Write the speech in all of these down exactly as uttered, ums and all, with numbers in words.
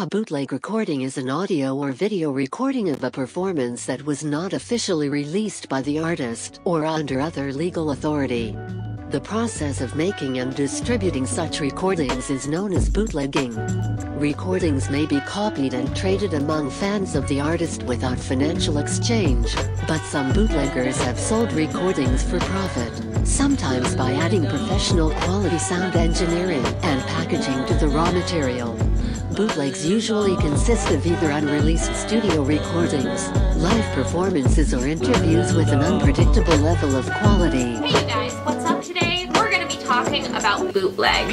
A bootleg recording is an audio or video recording of a performance that was not officially released by the artist or under other legal authority. The process of making and distributing such recordings is known as bootlegging. Recordings may be copied and traded among fans of the artist without financial exchange, but some bootleggers have sold recordings for profit, sometimes by adding professional quality sound engineering and packaging to the raw material. Bootlegs usually consist of either unreleased studio recordings, live performances, or interviews with an unpredictable level of quality. Hey you guys, what's up today? We're going to be talking about bootlegs.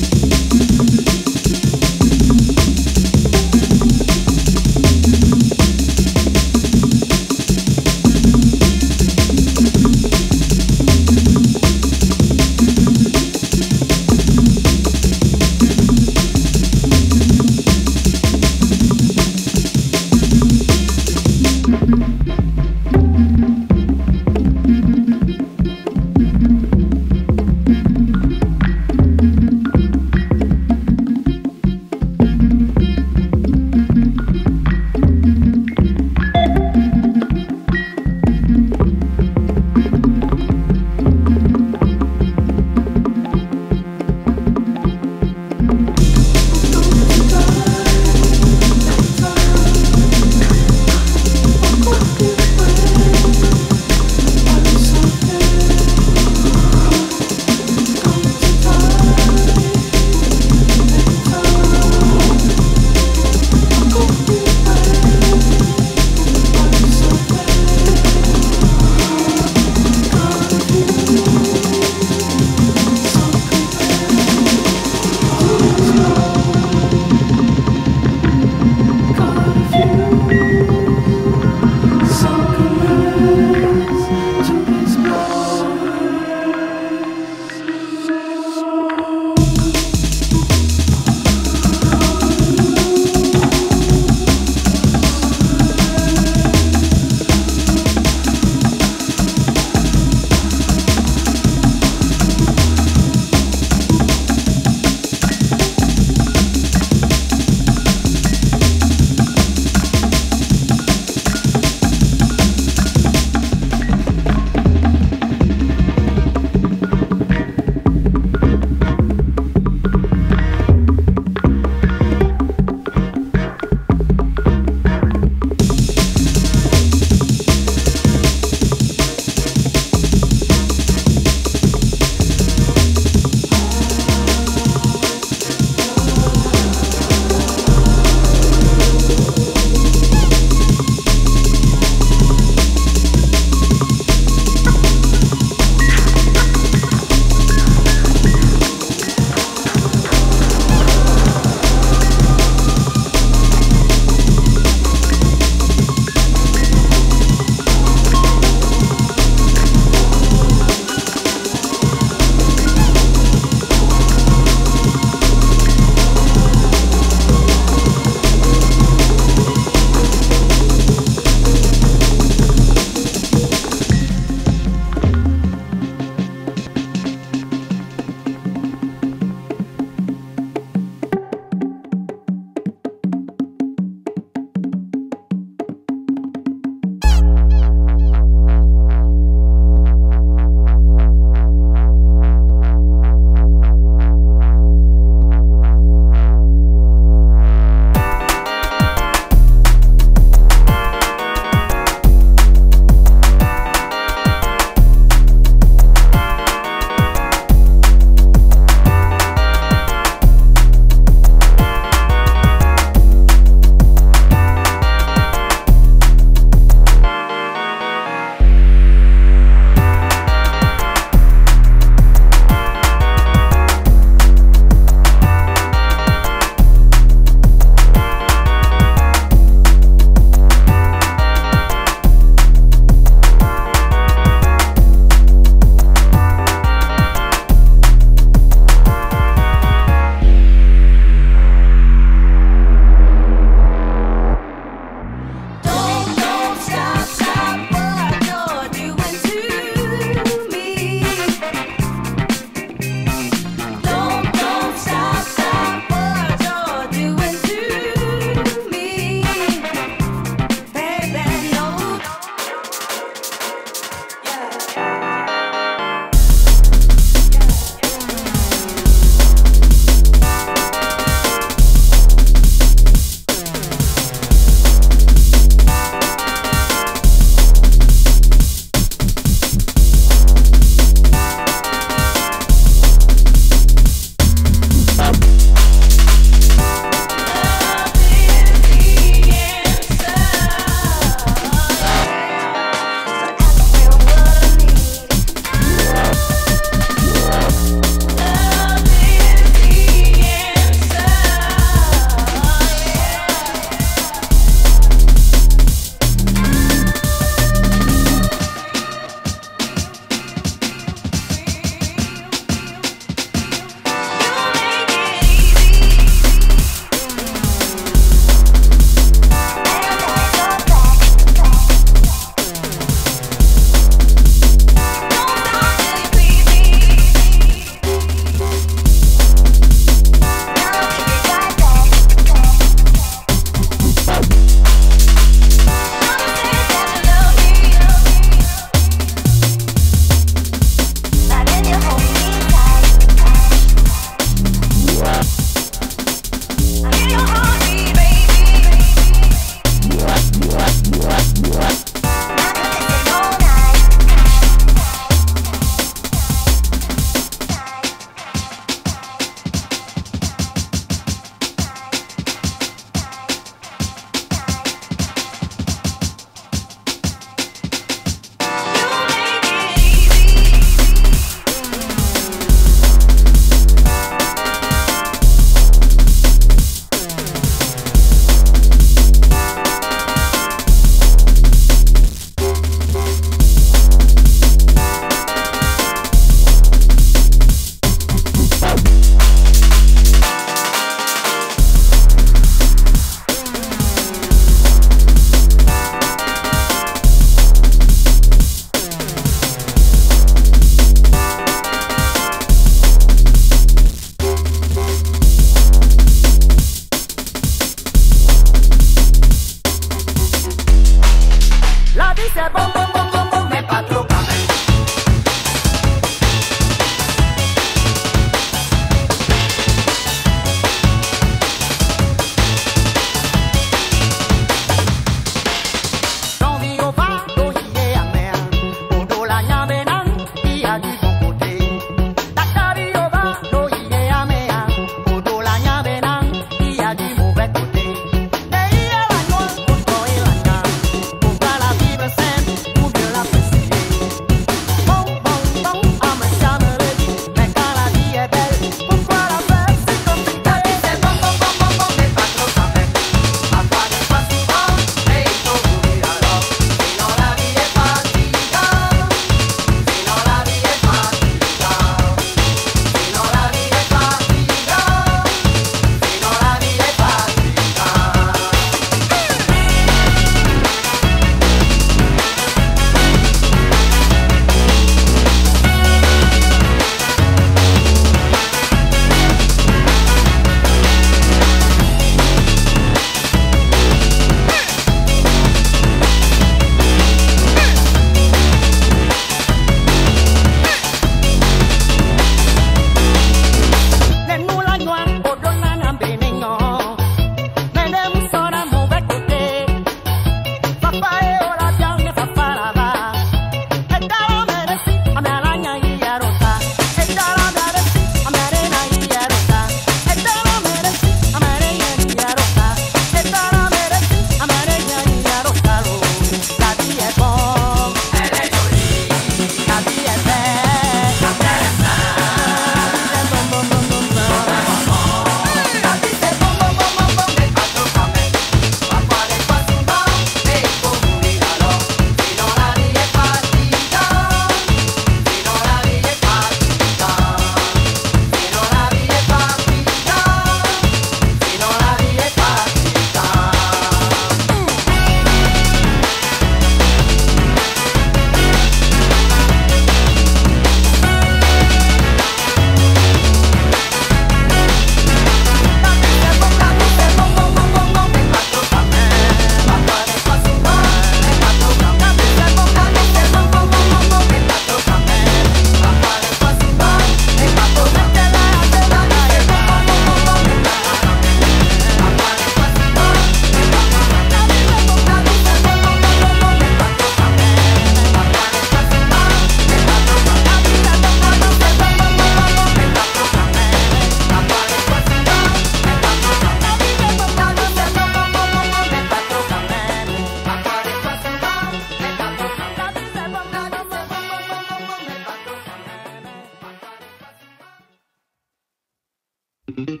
Baby.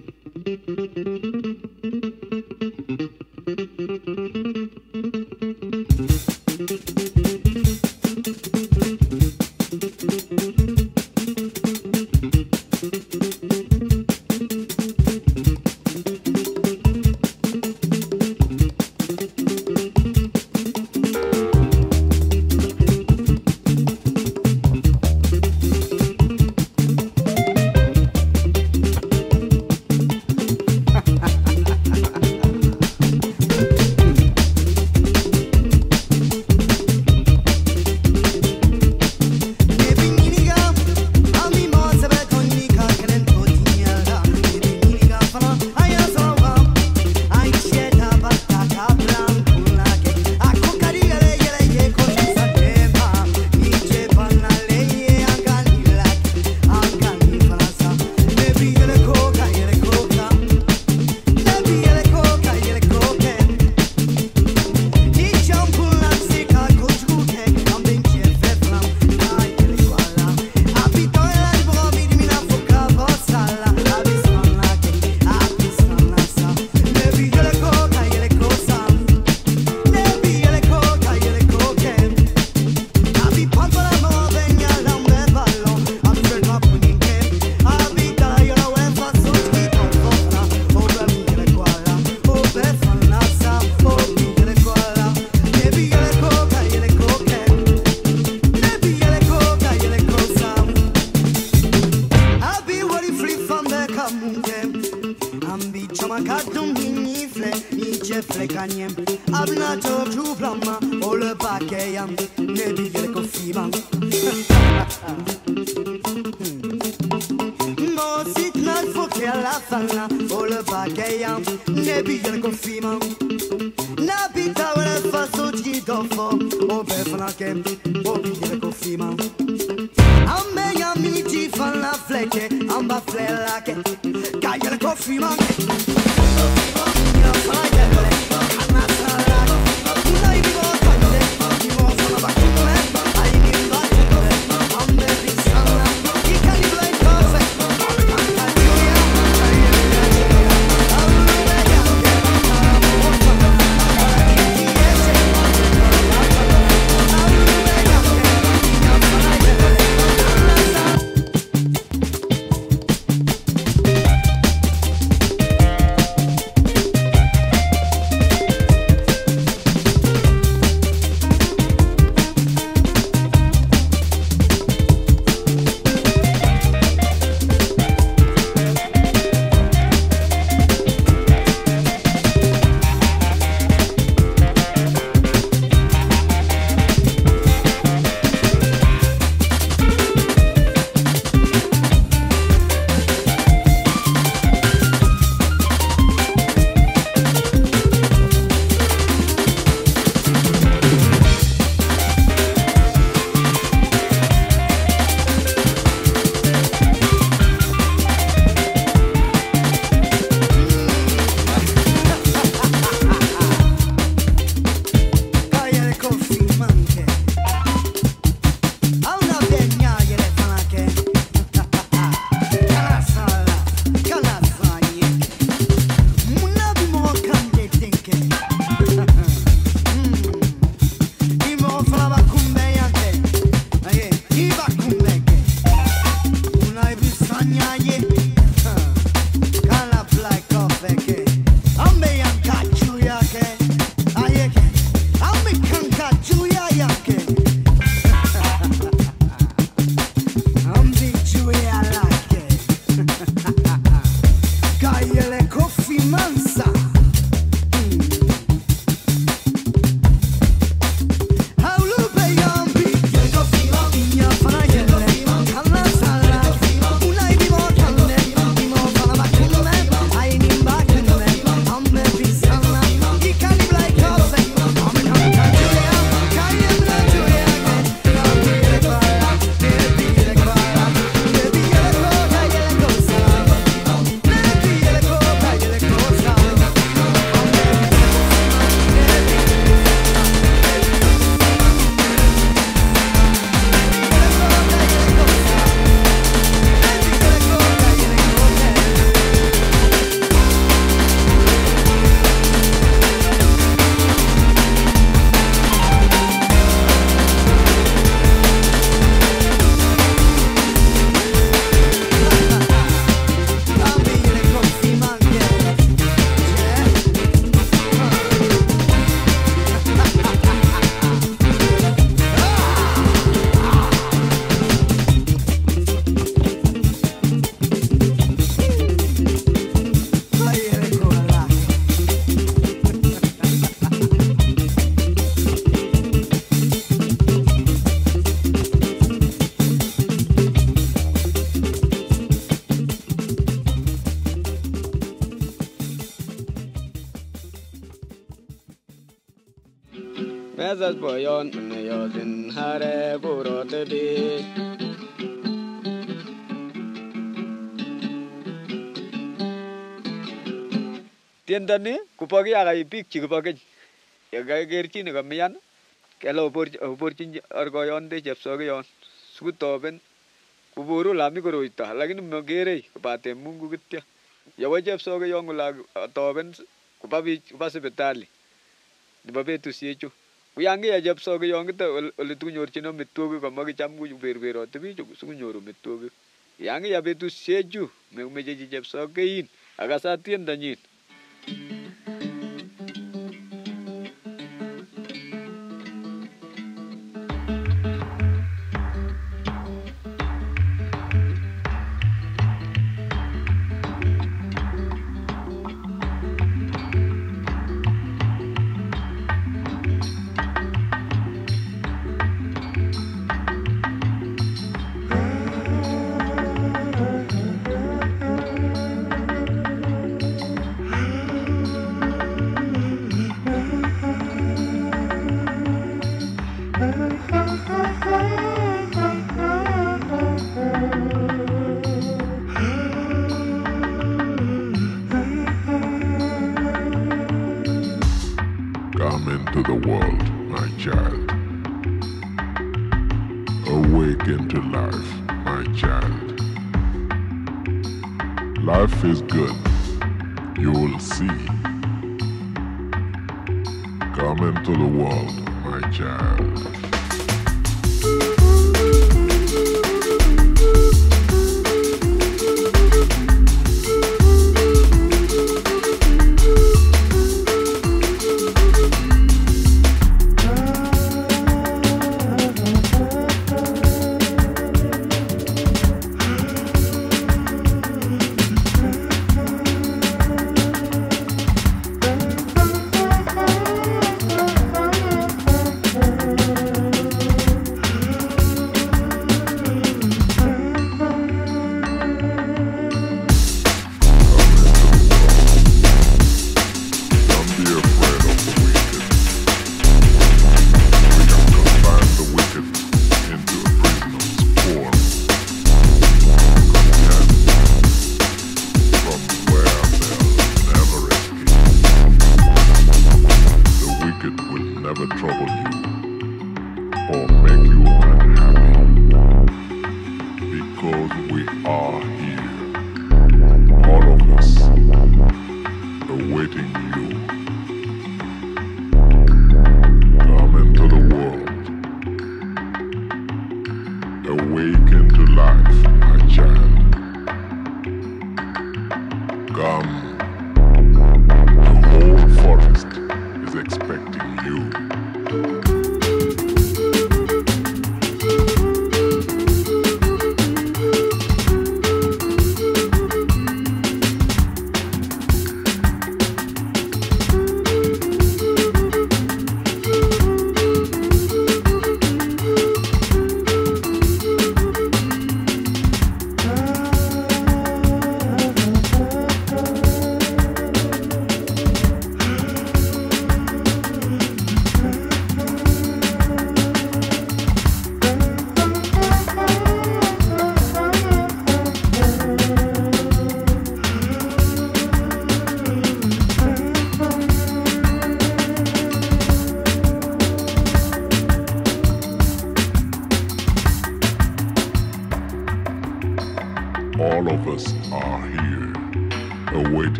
Yazas boyon Yozin hare burote bi Tiendani kupagi agai pik chikupagi yagai gerchi ne kamiyan kelo upor uporchin argoyon de japsogayon sugutoben kuburu lami kuroita lakin magere kupate mungu kitya yawa japsogayon gulag toben kupabi kupasibetali dibabe tusiechu kuyange ya japsogayon kita olitu nyorchino mitwogi kamagi chamgu berberote bi sugunyoru mitwogi yange ya betusiechu memeji japsogayin agasa tiendanyin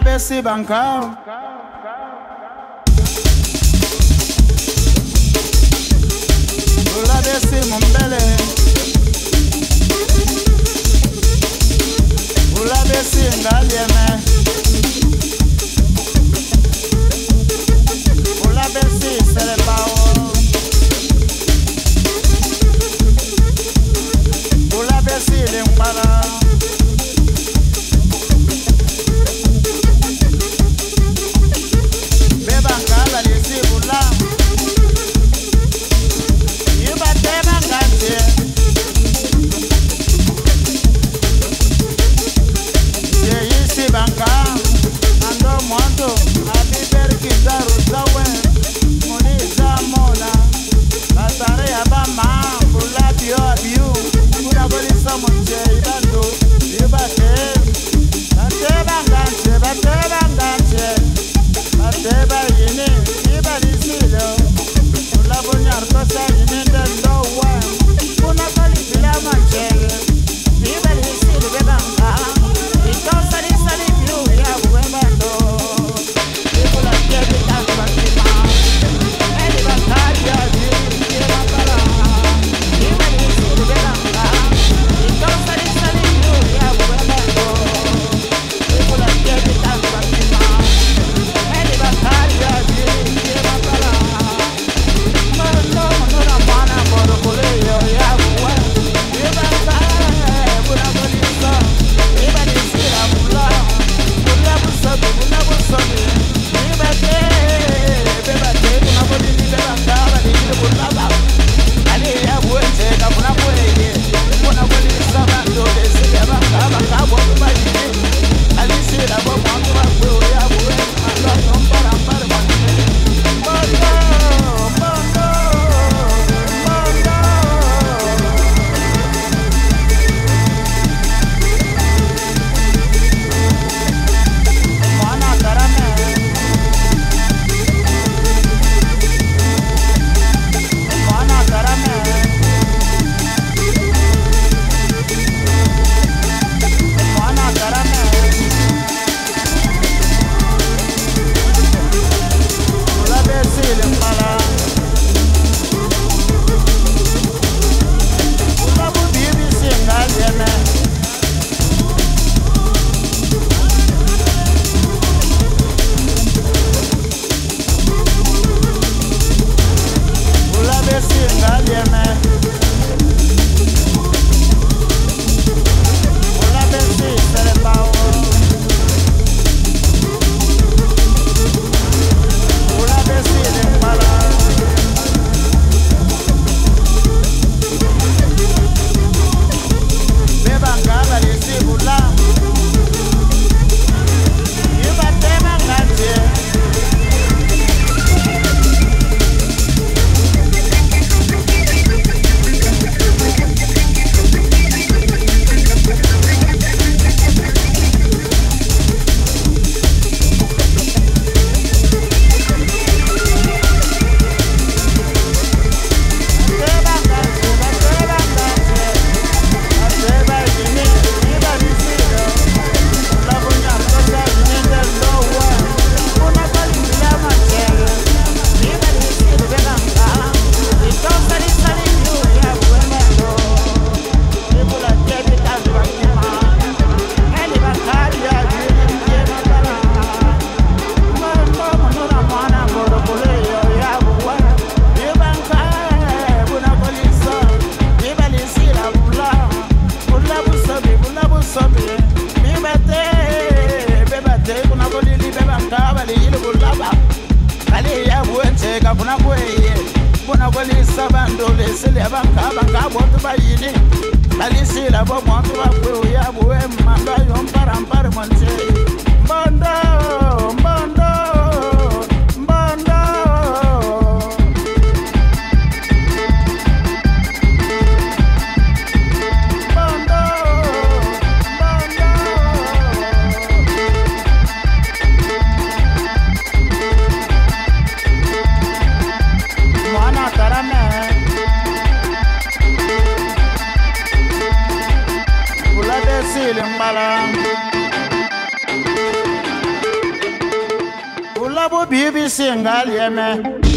na besi bankao. Ula besi mumbele. Ula besi ngalieme. Ula besi selepao. Ula besi lingmana. Ula besi limbala. baby sing, I'll hear me.